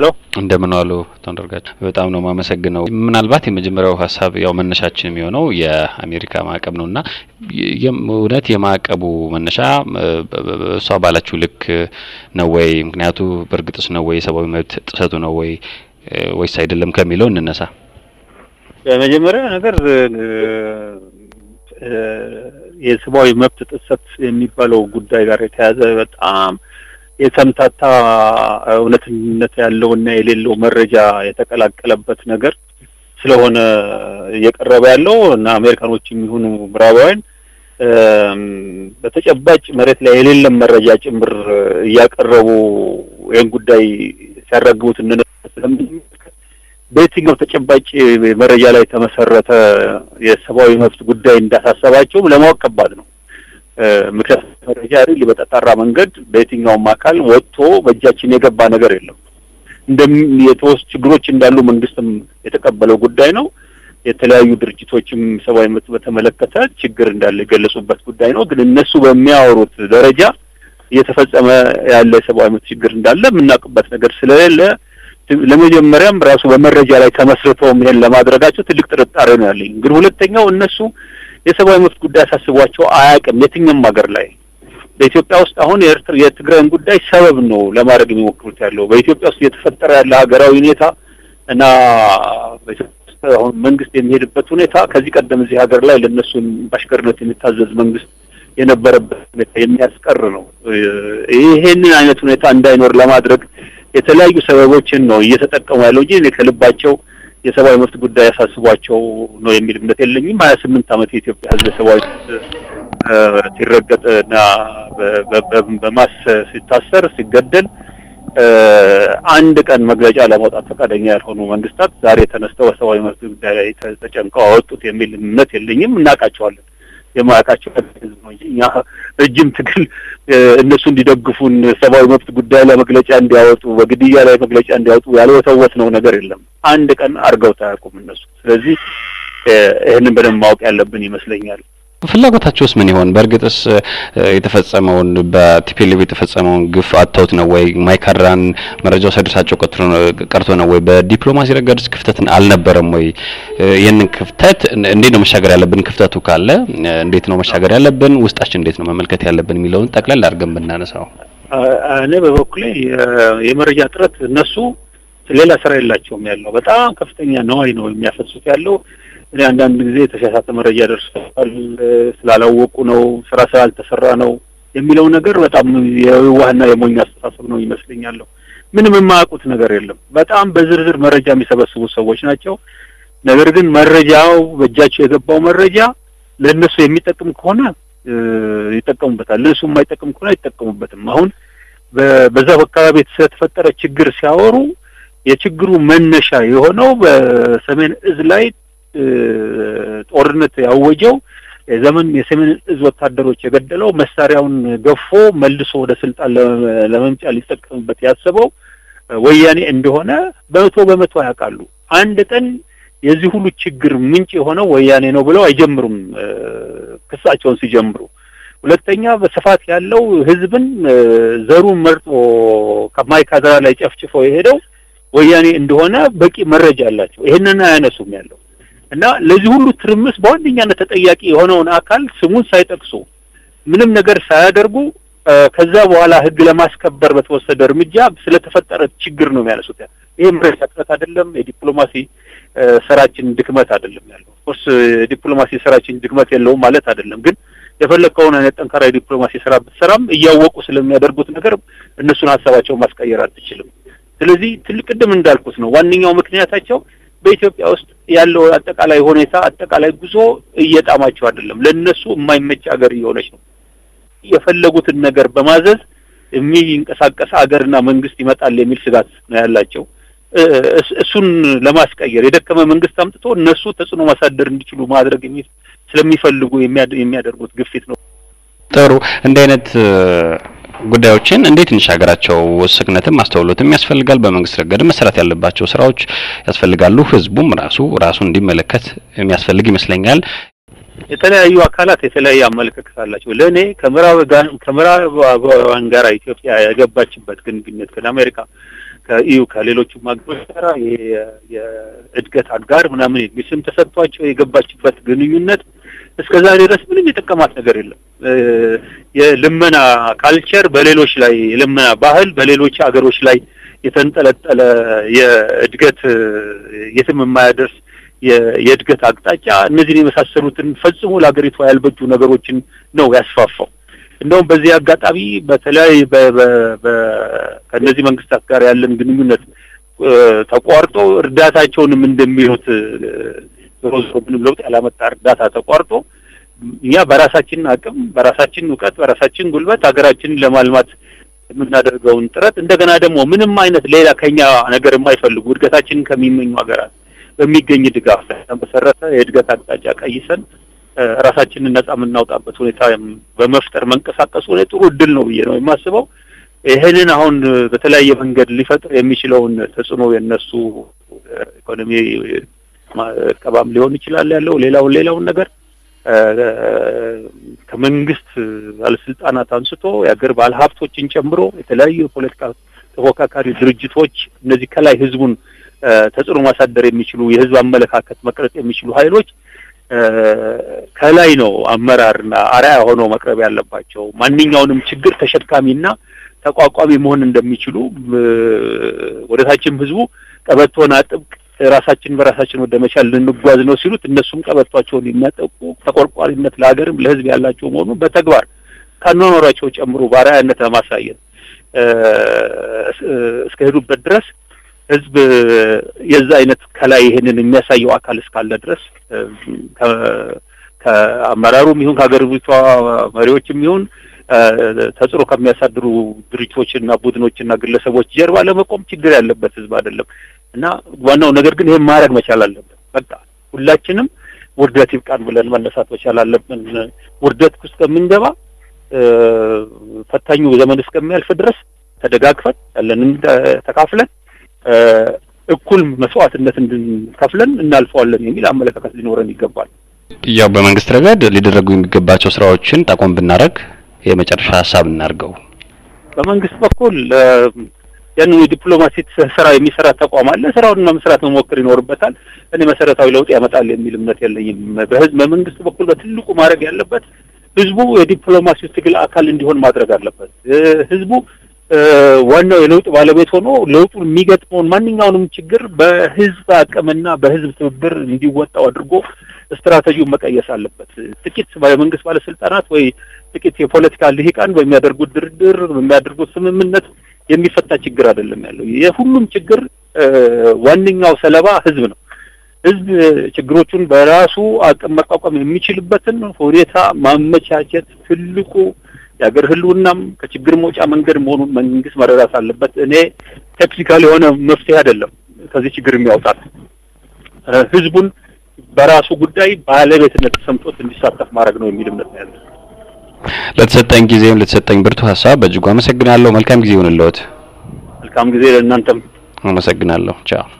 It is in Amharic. Hello. Demonalo Thundergat. Without no Mama Sagano. Minalbati Majimero has have your Manashachim, you know, yeah, America Macabnuna. Yamunatia Mac Abu Manasha, Sabalachulik, no way, Gnatu, Bergitus, no way, Sabomet, Satuna way, Wayside Lem Camilon, Nessa. Majimera, another. Yes, boy, mapped it such in Nipalo good direct has that it's some tata alone little Maraja at a Calabat Nagar. Slow on Ravello and American watching Bravo. But such a batch Maret Lil Maraja Chamber Yak Ravo and good day Saragut and Betting of the Chambach, Marajala Tamasarata, yes, avoiding of good day in the Hasavacho, Lamokabano. Marajari, Libertara Mangat, betting on Macal, Woto, Vajachinega Banagarello. Then it was to Gruch in the Luman Bistam at a Cabalo good dino, yet allow you to reach him Savai Matamalakata, Chigger and the Legalis of Batudino, then Nesuva Miao to the Raja, yet a first Savai Chigger and the Lamanak Batnagarsele. ለመጀመሪያም ራሱ በመረጃ ላይ ተመስርተው ምን ለማድረጋቸው ትልቅ ጥርጣሬ ነው ያለኝ። ግን ሁለተኛው እነሱ የሰብአዊ መብት ጉዳይ አሳስቧቸው አያውቅም የትኛም ሀገር ላይ። በኢትዮጵያ ውስጥ አሁን የኤርትራ የትግራይን ጉዳይ ሰበብ ነው ለማድረግ የሚሞክሩት ያለው። በኢትዮጵያ ውስጥ የተፈጠረ ያለ ሀገራዊ ሁኔታ እና አሁን መንግስት የሚሄድበት ሁኔታ ከዚህ ቀደም እዚህ ሀገር ላይ ለነሱ ባሽከርነት የሚታዘዝ መንግስት የነበረበት ሁኔታ የሚያስቀር ነው። ይሄንን አይነት ሁኔታ እንዳይኖር ለማድረግ የተለያዩ ሰበቦችን ነው እየተጠቀሙ ያለው እንጂ ለከልባቸው የሰብአዊ መብት ጉዳይ ያሳስቧቸው ነው የሚል እምነት የለኝም። 28 ዓመት የኢትዮጵያ ህዝብ ሰብአዊ ሲረገጥና በማስ ሲታሰር ሲገደል አንድ ቀን መግለጫ ለማውጣት ፈቃደኛ ያልሆኑ መንግስታት ዛሬ ተነስተው ሰብአዊ መብት ጉዳይ ላይ ተጨንቀው አወጡት የሚል እምነት የለኝም። እናቃቸዋለን የማያቃቸው ህዝብ ነው እንጂ እጅም ትግል እነሱ እንዲደግፉን ሰባዊ መብት ጉዳይ ላይ መግለጫ እንዲያወጡ በግድያ ላይ መግለጫ እንዲያወጡ ያልወተወት ነው ነገር የለም። አንድ ቀን አርገው ታያቁም እነሱ። ስለዚህ እሄንን በደንብ ማወቅ ያለብን ይመስለኛል። ፍላጎታቸውስ ምን ይሆን? በርግጥስ የተፈጸመውን በቲፒኤልኤፍ የተፈጸመውን ግፍ አጣውት ነው ወይ? ማይካራን መረጃው ሰድርሳቸው ቀርቶ ነው ወይ? በዲፕሎማሲ ረገድስ ክፍተትን አልነበረም ወይ? የነን ክፍተት እንዴት ነው መሻገር ያለብን? ክፍተቱ ካለ እንዴት ነው መሻገር ያለብን? ውስጣችን እንዴት ነው መመልከት ያለብን የሚለውን ጠቅላላ አድርገን ብናነሳው። እኔ በበኩሌ የመረጃ ጥረት እነሱ ሌላ ስራ የላቸውም ያለው በጣም ከፍተኛ ነው አይነው የሚያፈጽሙት ያለው። ለአንድ ጊዜ ተሻሻተ መረጃ ደርሷል ስላላወቁ ነው ስራ ስላልተሰራ ነው የሚለው ነገር በጣም የዋህና የሞኝ አስተሳሰብ ነው ይመስለኛል። ምንም የማያውቁት ነገር የለም። በጣም በዝርዝር መረጃ የሚሰበስቡ ሰዎች ናቸው። ነገር ግን መረጃው በእጃቸው የገባው መረጃ ለነሱ የሚጠቅም ከሆነ ይጠቀሙበታል፣ ለነሱ የማይጠቅም ከሆነ አይጠቀሙበትም። አሁን በዛ አካባቢ የተፈጠረ ችግር ሲያወሩ የችግሩ መነሻ የሆነው በሰሜን እዝ ላይ ጦርነት ያወጀው ዘመን የሰሜን እዝ ወታደሮች የገደለው መሳሪያውን ገፎ መልሶ ወደ ስልጣን ለመምጫ ሊጠቀምበት ያሰበው ወያኔ እንደሆነ በመቶ ያቃሉ። አንድ ቀን የዚህ ሁሉ ችግር ምንጭ የሆነው ወያኔ ነው ብለው አይጀምሩም ክሳቸውን ሲጀምሩ። ሁለተኛ በስፋት ያለው ህዝብን ዘሩን መርጦ ከማይካድራ ላይ ጨፍጭፎ የሄደው ወያኔ እንደሆነ በቂ መረጃ አላቸው። ይሄንን አያነሱም ያለው እና ለዚህ ሁሉ ትርምስ በአንደኛነት ተጠያቂ የሆነውን አካል ስሙን ሳይጠቅሱ ምንም ነገር ሳያደርጉ ከዛ በኋላ ህግ ለማስከበር በተወሰደ እርምጃ ስለተፈጠረ ችግር ነው የሚያነሱት። ይሄ ምርጫ ጥረት አይደለም፣ የዲፕሎማሲ ስራችን ድክመት አይደለም ያለው። ኦርስ ዲፕሎማሲ ስራችን ድክመት የለውም ማለት አይደለም። ግን የፈለከውን አይነት ጠንካራ ዲፕሎማሲ ስራ ብትሰራም እያወቁ ስለሚያደርጉት ነገር እነሱን ሐሳባቸውን ማስቀየር አትችልም። ስለዚህ ትልቅ ድም እንዳልኩት ነው ዋንኛው ምክንያታቸው በኢትዮጵያ ውስጥ ያለው አጠቃላይ ሁኔታ አጠቃላይ ጉዞ እየጣማቸው አይደለም። ለነሱ የማይመች ሀገር እየሆነች ነው። የፈለጉትን ነገር በማዘዝ የሚንቀሳቀስ ሀገርና መንግስት ይመጣል የሚል ስጋት ነው ያላቸው። እሱን ለማስቀየር የደከመ መንግስት አምጥቶ እነሱ ተጽዕኖ ማሳደር እንዲችሉ ማድረግ ስለሚፈልጉ የሚያደርጉት ግፊት ነው። ጥሩ እንደ አይነት ጉዳዮችን እንዴት እንሻገራቸው? ስክነትም አስተውሎትም ያስፈልጋል። በመንግስት ረገድ መስራት ያለባቸው ስራዎች ያስፈልጋሉ። ህዝቡም ራሱ እንዲመለከት የሚያስፈልግ ይመስለኛል። የተለያዩ አካላት የተለያየ አመለካከት አላቸው። ለኔ ከምራብ ጋር ኢትዮጵያ ያገባችበት ግንኙነት ከአሜሪካ ከኢዩ ከሌሎቹ ማግባሽ ተራ የእድገት አጋር ምናምን ግስም ተሰጥቷቸው የገባችበት ግንኙነት እስከዛሬ ድረስ ምንም የተቀማት ነገር የለም። የልመና ካልቸር በሌሎች ላይ ልመና ባህል በሌሎች አገሮች ላይ የተንጠለጠለ የእድገት የትም የማያደርስ የእድገት አቅጣጫ እነዚህን የመሳሰሉትን ፈጽሞ ለሀገሪቱ ያልበጁ ነገሮችን ነው ያስፋፋው። እንደውም በዚህ አጋጣሚ በተለይ ከነዚህ መንግስታት ጋር ያለን ግንኙነት ተቋርጦ እርዳታቸውንም እንደሚሉት ሮዝሮብንም ለውጥ ያላመጣ እርዳታ ተቋርጦ እኛ በራሳችን አቅም በራሳችን ዕውቀት በራሳችን ጉልበት ሀገራችንን ለማልማት የምናደርገውን ጥረት እንደገና ደግሞ ምንም አይነት ሌላ ከኛ ነገር የማይፈልጉ እድገታችንን ከሚመኙ ሀገራት በሚገኝ ድጋፍ ተመሰረተ የእድገት አቅጣጫ ቀይሰን ራሳችንን ነፃ እናውጣበት ሁኔታ በመፍጠር መንቀሳቀስ ሁኔታ ጥሩ ድል ነው ብዬ ነው የማስበው። ይሄንን አሁን በተለያየ መንገድ ሊፈጥር የሚችለውን ተጽዕኖ የነሱ ኢኮኖሚ ማቀባም ሊሆን ይችላል ያለው ሌላውን ነገር ከመንግስት ባለስልጣናት አንስቶ ያገር ባለሀብቶችን ጨምሮ የተለያየ ፖለቲካ ተወካካሪ ድርጅቶች እነዚህ ከላይ ህዝቡን ተጽዕኖ ማሳደር የሚችሉ የህዝብ አመለካከት መቅረጽ የሚችሉ ኃይሎች ከላይ ነው አመራርና አራያ ሆኖ መቅረብ ያለባቸው። ማንኛውንም ችግር ተሸካሚና ተቋቋሚ መሆን እንደሚችሉ ወደታችም ህዝቡ ቀበቶና ጥብቅ ራሳችን በራሳችን ወደመቻል ልንጓዝ ነው ሲሉት እነሱም ቀበቷቸውን የሚያጠቁ ተቆርቋሪነት ለሀገርም ለህዝብ ያላቸው መሆኑ በተግባር ካኗኗራቸው ጨምሮ ባራያነት ለማሳየት እስከሄዱበት ድረስ ህዝብ የዛ አይነት ከላይ ይሄንን የሚያሳየው አካል እስካለ ድረስ ከአመራሩም ይሁን ከሀገሪቷ መሪዎችም ይሁን ተጽዕኖ ከሚያሳድሩ ድርጅቶችና ቡድኖችና ግለሰቦች ጀርባ ለመቆም ችግር ያለበት ህዝብ አይደለም እና ዋናው ነገር ግን ይሄን ማድረግ መቻል አለበት። በቃ ሁላችንም ውርደት ይብቃን ብለን መነሳት መቻል አለብን። ውርደት ውስጥ ከምንገባ ፈታኙ ዘመን እስከሚያልፍ ድረስ ተደጋግፈን ያለንን ተካፍለን እኩል መስዋዕትነት እንድንከፍለን እናልፈዋለን የሚል አመለካከት ሊኖረን ይገባል። ያው በመንግስት ረገድ ሊደረጉ የሚገባቸው ስራዎችን ታቆም ብናረግ የመጨረሻ ሐሳብ እናርገው። በመንግስት በኩል ያንን ዲፕሎማሲ ስራ የሚሰራ ተቋም አለ። ስራውን መስራት መሞከር ይኖርበታል። እኔ መሰረታዊ ለውጥ ያመጣል የሚል እምነት የለኝም። በህዝብ መንግስት በኩል በትልቁ ማድረግ ያለበት ህዝቡ የዲፕሎማሲው ትግል አካል እንዲሆን ማድረግ አለበት። ህዝቡ ዋናው የለውጥ ባለቤት ሆኖ ለውጡን የሚገጥመውን ማንኛውንም ችግር በህዝብ አቅምና በህዝብ ትብብር እንዲወጣው አድርጎ ስትራቴጂውን መቀየስ አለበት። ጥቂት ባለመንግስት ባለስልጣናት ወይ ጥቂት የፖለቲካ ልሂቃን በሚያደርጉት ድርድር በሚያደርጉት ስምምነት የሚፈታ ችግር አይደለም ያለው። የሁሉም ችግር ዋንኛው ሰለባ ህዝብ ነው። ህዝብ ችግሮቹን በራሱ አቅም መቋቋም የሚችልበትን ሁኔታ ማመቻቸት ትልቁ ያገር ህልውናም ከችግር መውጫ መንገድ መሆኑን መንግስት መረዳት አለበት። እኔ ቴክኒካሊ ሆነ መፍትሄ አይደለም ከዚህ ችግር የሚያወጣት ህዝቡን በራሱ ጉዳይ ባለቤትነት ተሰምቶት እንዲሳተፍ ማድረግ ነው የሚል እምነት ነው ያለው። ለተሰጠኝ ጊዜም ለተሰጠኝ ብርቱ ሐሳብ በእጅጉ አመሰግናለሁ። መልካም ጊዜ ይሁንልዎት። መልካም ጊዜ ለእናንተም። አመሰግናለሁ። ቻው።